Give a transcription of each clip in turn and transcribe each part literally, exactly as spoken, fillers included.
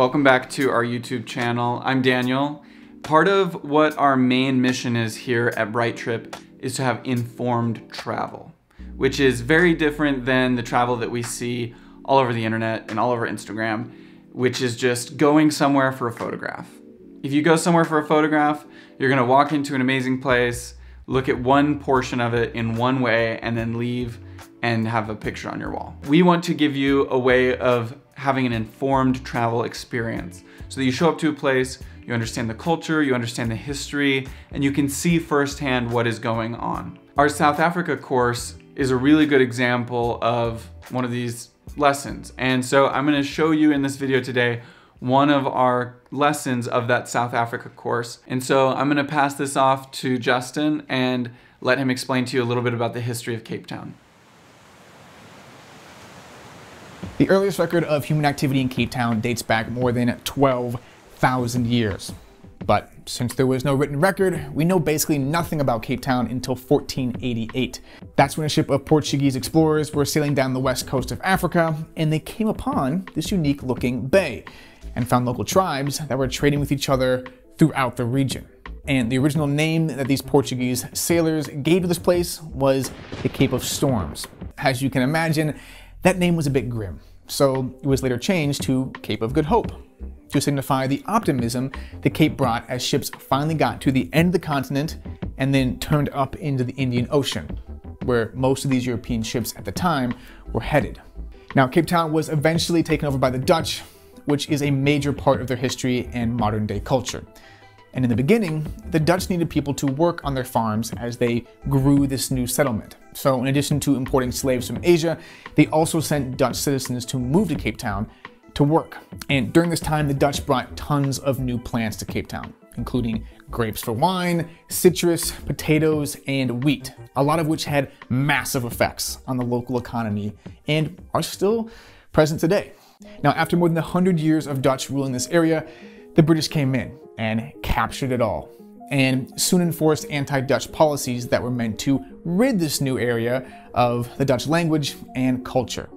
Welcome back to our YouTube channel. I'm Daniel. Part of what our main mission is here at Bright Trip is to have informed travel, which is very different than the travel that we see all over the internet and all over Instagram, which is just going somewhere for a photograph. If you go somewhere for a photograph, you're gonna walk into an amazing place, look at one portion of it in one way, and then leave and have a picture on your wall. We want to give you a way of having an informed travel experience so that you show up to a place, you understand the culture, you understand the history, and you can see firsthand what is going on. Our South Africa course is a really good example of one of these lessons. And so I'm gonna show you in this video today one of our lessons of that South Africa course. And so I'm gonna pass this off to Justin and let him explain to you a little bit about the history of Cape Town. The earliest record of human activity in Cape Town dates back more than twelve thousand years. But since there was no written record, we know basically nothing about Cape Town until fourteen eighty-eight. That's when a ship of Portuguese explorers were sailing down the west coast of Africa, and they came upon this unique looking bay and found local tribes that were trading with each other throughout the region. And the original name that these Portuguese sailors gave to this place was the Cape of Storms. As you can imagine, that name was a bit grim. So it was later changed to Cape of Good Hope to signify the optimism the Cape brought as ships finally got to the end of the continent and then turned up into the Indian Ocean, where most of these European ships at the time were headed. Now, Cape Town was eventually taken over by the Dutch, which is a major part of their history and modern day culture. And in the beginning, the Dutch needed people to work on their farms as they grew this new settlement. So in addition to importing slaves from Asia, they also sent Dutch citizens to move to Cape Town to work. And during this time, the Dutch brought tons of new plants to Cape Town, including grapes for wine, citrus, potatoes, and wheat, a lot of which had massive effects on the local economy and are still present today. Now, after more than one hundred years of Dutch ruling this area, the British came in and captured it all, and soon enforced anti-Dutch policies that were meant to rid this new area of the Dutch language and culture.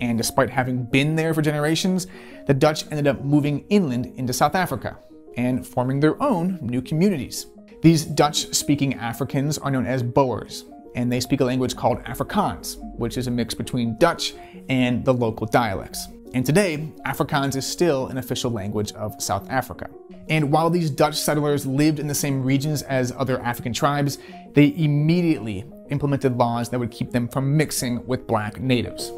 And despite having been there for generations, the Dutch ended up moving inland into South Africa and forming their own new communities. These Dutch-speaking Africans are known as Boers, and they speak a language called Afrikaans, which is a mix between Dutch and the local dialects. And today, Afrikaans is still an official language of South Africa. And while these Dutch settlers lived in the same regions as other African tribes, they immediately implemented laws that would keep them from mixing with black natives.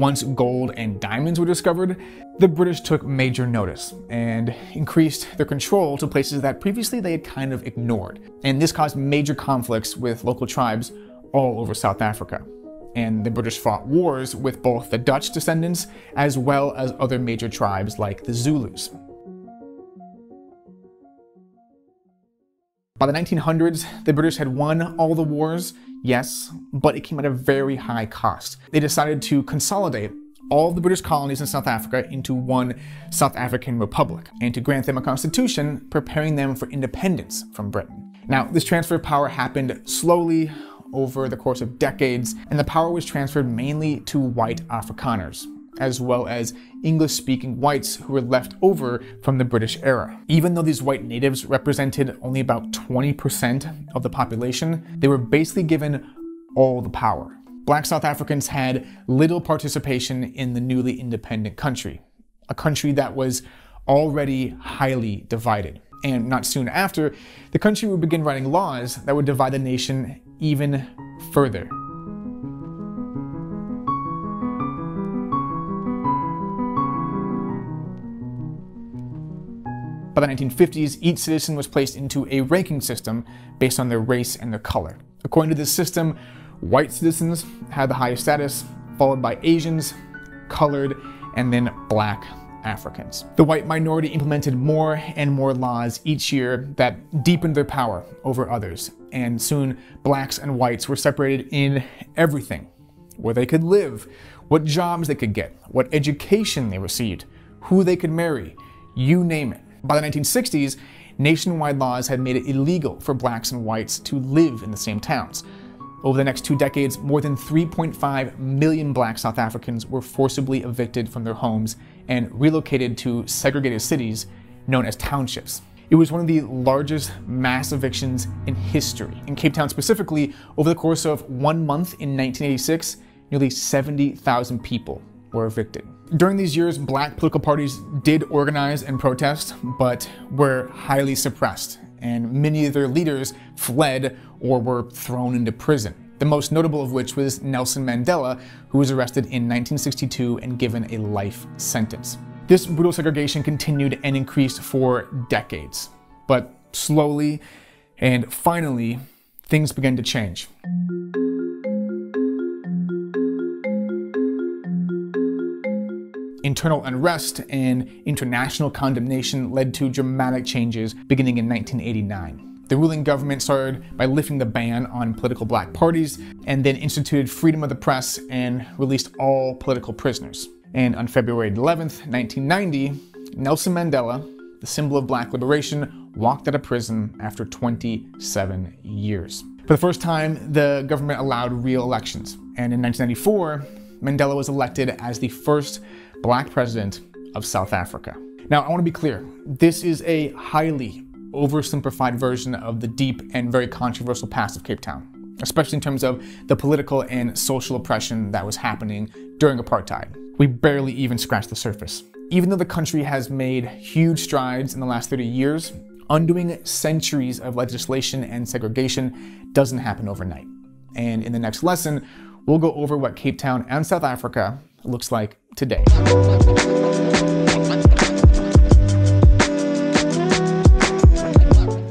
Once gold and diamonds were discovered, the British took major notice and increased their control to places that previously they had kind of ignored. And this caused major conflicts with local tribes all over South Africa. And the British fought wars with both the Dutch descendants as well as other major tribes like the Zulus. By the nineteen hundreds, the British had won all the wars, yes, but it came at a very high cost. They decided to consolidate all the British colonies in South Africa into one South African republic and to grant them a constitution, preparing them for independence from Britain. Now, this transfer of power happened slowly, over the course of decades, and the power was transferred mainly to white Afrikaners, as well as English-speaking whites who were left over from the British era. Even though these white natives represented only about twenty percent of the population, they were basically given all the power. Black South Africans had little participation in the newly independent country, a country that was already highly divided. And not soon after, the country would begin writing laws that would divide the nation even further. By the nineteen fifties, each citizen was placed into a ranking system based on their race and their color. According to this system, white citizens had the highest status, followed by Asians, colored, and then black Africans. The white minority implemented more and more laws each year that deepened their power over others, and soon blacks and whites were separated in everything: where they could live, what jobs they could get, what education they received, who they could marry, you name it. By the nineteen sixties, nationwide laws had made it illegal for blacks and whites to live in the same towns, Over the next two decades, more than three point five million black South Africans were forcibly evicted from their homes and relocated to segregated cities known as townships. It was one of the largest mass evictions in history. In Cape Town specifically, over the course of one month in nineteen eighty-six, nearly seventy thousand people were evicted. During these years, black political parties did organize and protest, but were highly suppressed, and many of their leaders fled or were thrown into prison, the most notable of which was Nelson Mandela, who was arrested in nineteen sixty-two and given a life sentence. This brutal segregation continued and increased for decades, but slowly and finally, things began to change. Internal unrest and international condemnation led to dramatic changes beginning in nineteen eighty-nine. The ruling government started by lifting the ban on political black parties and then instituted freedom of the press and released all political prisoners. And on February eleventh, nineteen ninety, Nelson Mandela, the symbol of black liberation, walked out of prison after twenty-seven years. For the first time, the government allowed real elections. And in nineteen ninety-four, Mandela was elected as the first black president of South Africa. Now, I want to be clear, this is a highly oversimplified version of the deep and very controversial past of Cape Town, especially in terms of the political and social oppression that was happening during apartheid. We barely even scratched the surface. Even though the country has made huge strides in the last thirty years, undoing centuries of legislation and segregation doesn't happen overnight. And in the next lesson, we'll go over what Cape Town and South Africa looks like today.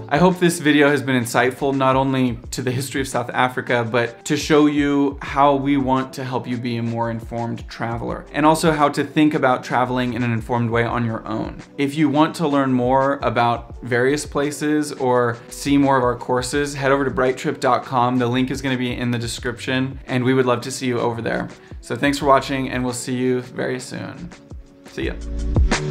I hope this video has been insightful, not only to the history of South Africa, but to show you how we want to help you be a more informed traveler, and also how to think about traveling in an informed way on your own. If you want to learn more about various places or see more of our courses, head over to bright trip dot com. The link is going to be in the description, and we would love to see you over there. So thanks for watching, and we'll see you very soon. See ya.